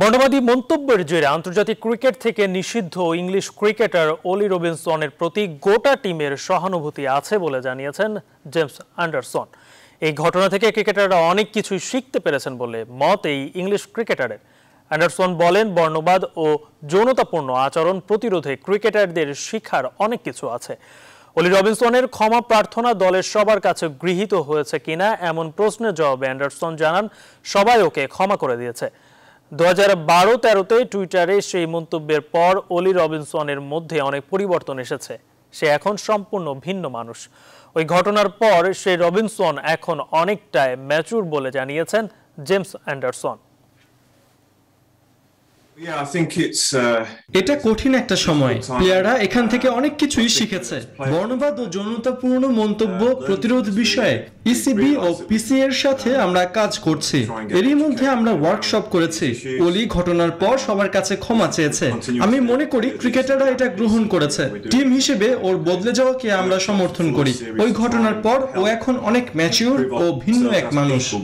বর্ণবাদী মন্তব্যের জেরে আন্তর্জাতিক ক্রিকেট থেকে নিষিদ্ধ ইংলিশ ক্রিকেটার অলি রবিনসনের প্রতি গোটা টিমের সহানুভূতি আছে বলে জানিয়েছেন জেমস অ্যান্ডারসন। এই ঘটনা থেকে ক্রিকেটাররা অনেক কিছুই শিখতে পেরেছেন বলে মত এই ইংলিশ ক্রিকেটারের। অ্যান্ডারসন বলেন, বর্ণবাদ ও যৌনতাপূর্ণ আচরণ প্রতিরোধে ক্রিকেটারদের শিক্ষার অনেক কিছু আছে। অলি রবিনসনের ক্ষমা প্রার্থনা দলের সবার কাছে গৃহীত হয়েছে কিনা এমন প্রশ্নের জবাবে অ্যান্ডারসন জানান, সবাই ওকে ক্ষমা করে দিয়েছে। 2012-13-তে টুইটারে সেই মন্তব্যের পর অলি রবিনসনের মধ্যে অনেক পরিবর্তন এসেছে। সে এখন সম্পূর্ণ ভিন্ন মানুষ। ওই ঘটনার পর সেই রবিনসন এখন অনেকটাই ম্যাচুর বলে জানিয়েছেন জেমস অ্যান্ডারসন। এটা কঠিন একটা সময়, প্লেয়াররা এখান থেকে অনেক কিছুই শিখেছে। বর্ণবাদ ও যৌনতাপূর্ণ মন্তব্য প্রতিরোধ বিষয়ে ইসিবি ও পিসি এর সাথে আমরা কাজ করছি। এরই মধ্যে আমরা ওয়ার্কশপ করেছি। অলি ঘটনার পর সবার কাছে ক্ষমা চেয়েছে। আমি মনে করি ক্রিকেটাররা এটা গ্রহণ করেছে। টিম হিসেবে ওর বদলে যাওয়াকে আমরা সমর্থন করি। ওই ঘটনার পর ও এখন অনেক ম্যাচিউর ও ভিন্ন এক মানুষ।